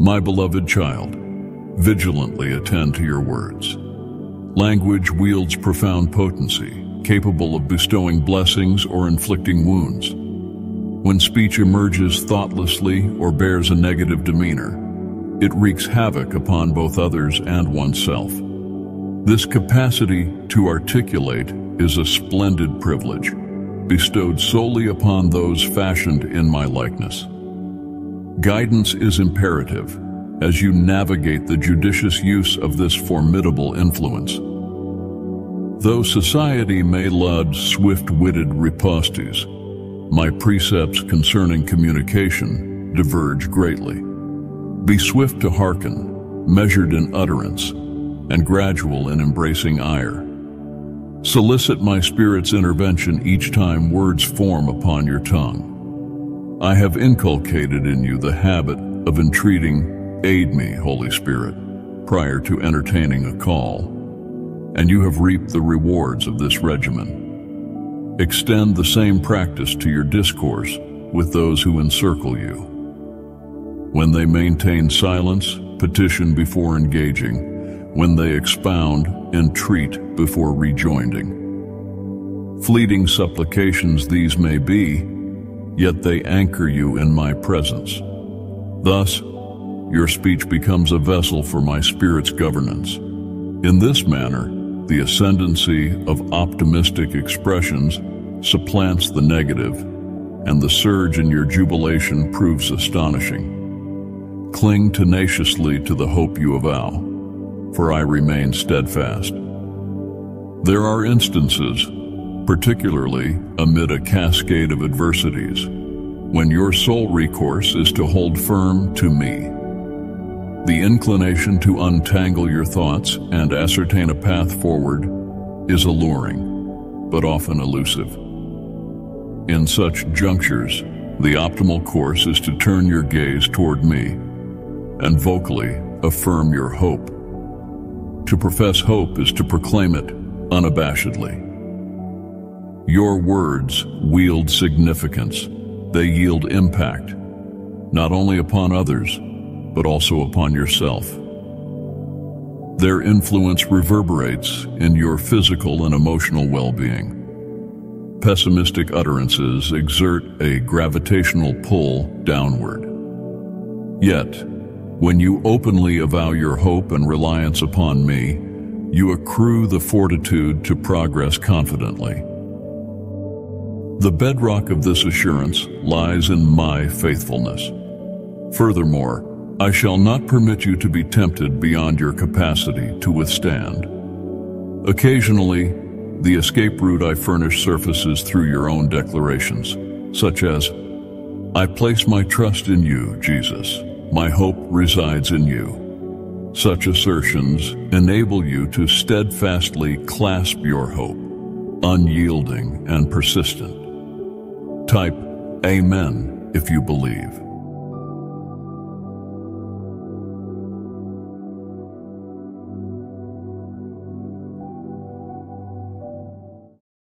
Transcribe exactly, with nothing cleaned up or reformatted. My beloved child, vigilantly attend to your words. Language wields profound potency, capable of bestowing blessings or inflicting wounds. When speech emerges thoughtlessly or bears a negative demeanor, it wreaks havoc upon both others and oneself. This capacity to articulate is a splendid privilege, bestowed solely upon those fashioned in my likeness. Guidance is imperative as you navigate the judicious use of this formidable influence. Though society may laud swift-witted ripostes, my precepts concerning communication diverge greatly. Be swift to hearken, measured in utterance, and gradual in embracing ire. Solicit my spirit's intervention each time words form upon your tongue. I have inculcated in you the habit of entreating, "Aid me, Holy Spirit," prior to entertaining a call, and you have reaped the rewards of this regimen. Extend the same practice to your discourse with those who encircle you. When they maintain silence, petition before engaging. When they expound, entreat before rejoining. Fleeting supplications these may be, yet they anchor you in my presence. Thus, your speech becomes a vessel for my spirit's governance. In this manner, the ascendancy of optimistic expressions supplants the negative, and the surge in your jubilation proves astonishing. Cling tenaciously to the hope you avow, for I remain steadfast. There are instances, particularly amid a cascade of adversities, when your sole recourse is to hold firm to me. The inclination to untangle your thoughts and ascertain a path forward is alluring, but often elusive. In such junctures, the optimal course is to turn your gaze toward me and vocally affirm your hope. To profess hope is to proclaim it unabashedly. Your words wield significance. They yield impact, not only upon others, but also upon yourself. Their influence reverberates in your physical and emotional well-being. Pessimistic utterances exert a gravitational pull downward. Yet, when you openly avow your hope and reliance upon me, you accrue the fortitude to progress confidently. The bedrock of this assurance lies in my faithfulness. Furthermore, I shall not permit you to be tempted beyond your capacity to withstand. Occasionally, the escape route I furnish surfaces through your own declarations, such as, "I place my trust in you, Jesus. My hope resides in you." Such assertions enable you to steadfastly clasp your hope, unyielding and persistent. Type "Amen" if you believe.